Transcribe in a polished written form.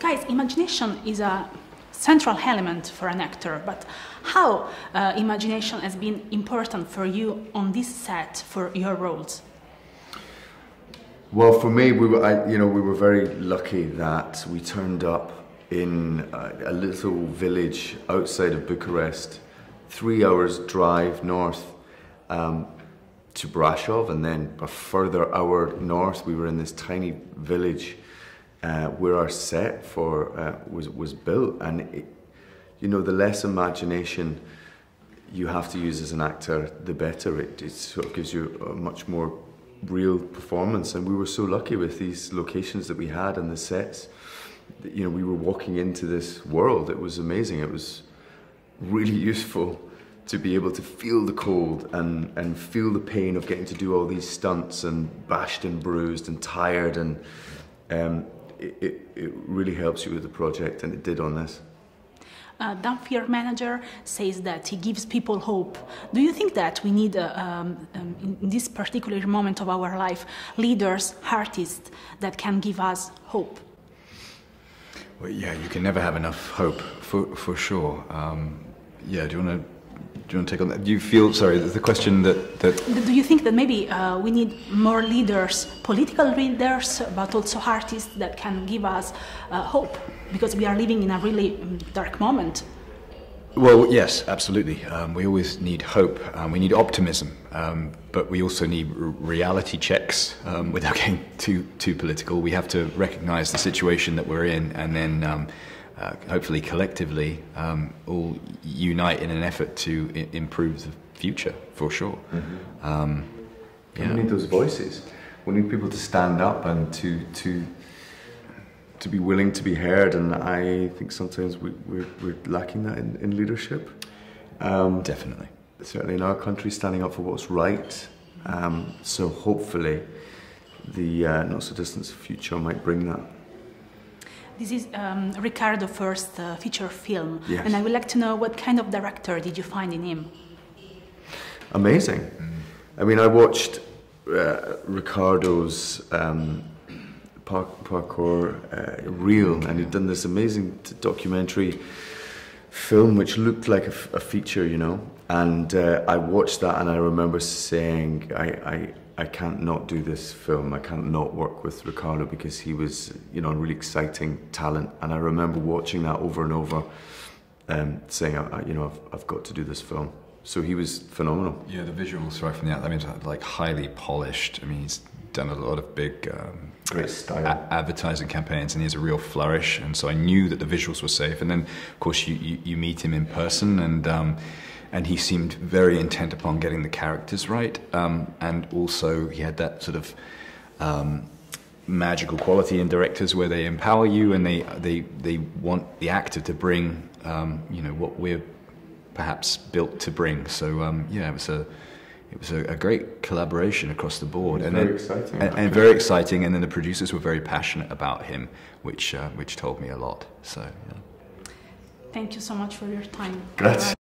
guys, imagination is a central element for an actor, but how imagination has been important for you on this set for your roles? Well, for me, we were very lucky that we turned up in a little village outside of Bucharest, 3 hours drive north to Brashov, and then a further hour north. We were in this tiny village where our set for was built, and it, you know, the less imagination you have to use as an actor, the better. It sort of gives you a much more real performance, and we were so lucky with these locations that we had and the sets. You know, we were walking into this world. It was amazing. It was really useful to be able to feel the cold and feel the pain of getting to do all these stunts and bashed and bruised and tired, and it really helps you with the project, and it did on this. Dampyr manager says that he gives people hope. Do you think that we need, in this particular moment of our life, leaders, artists that can give us hope? Well, yeah, you can never have enough hope, for sure. Yeah, do you want to take on that? Do you feel, sorry, the question that... Do you think that maybe we need more leaders, political leaders, but also artists that can give us hope? Because we are living in a really dark moment. Well, yes, absolutely. We always need hope, we need optimism, but we also need reality checks. Without getting too political, we have to recognize the situation that we're in, and then hopefully collectively all unite in an effort to improve the future, for sure. Mm-hmm. Yeah. We need those voices. We need people to stand up and to be willing to be heard, and I think sometimes we're lacking that in leadership. Definitely. Certainly in our country, standing up for what's right. So hopefully the not-so-distant future might bring that. This is Riccardo's first feature film, yes. And I would like to know what kind of director did you find in him? Amazing. Mm-hmm. I mean, I watched Riccardo's parkour reel, and he'd done this amazing documentary film which looked like a feature, you know, and I watched that, and I remember saying I can't not do this film, I can't not work with Riccardo, because he was, you know, a really exciting talent, and I remember watching that over and over, saying, you know, I've got to do this film. So he was phenomenal. Yeah, the visuals right from the outset, I mean, like highly polished. I mean, he's done a lot of big great style advertising campaigns, and he has a real flourish, and so I knew that the visuals were safe, and then of course you meet him in person, and he seemed very intent upon getting the characters right, and also he had that sort of magical quality in directors where they empower you, and they want the actor to bring you know, what we're perhaps built to bring. So yeah, it was a great collaboration across the board, and very exciting. And very exciting, and then the producers were very passionate about him, which told me a lot. So yeah. Thank you so much for your time. Grazie.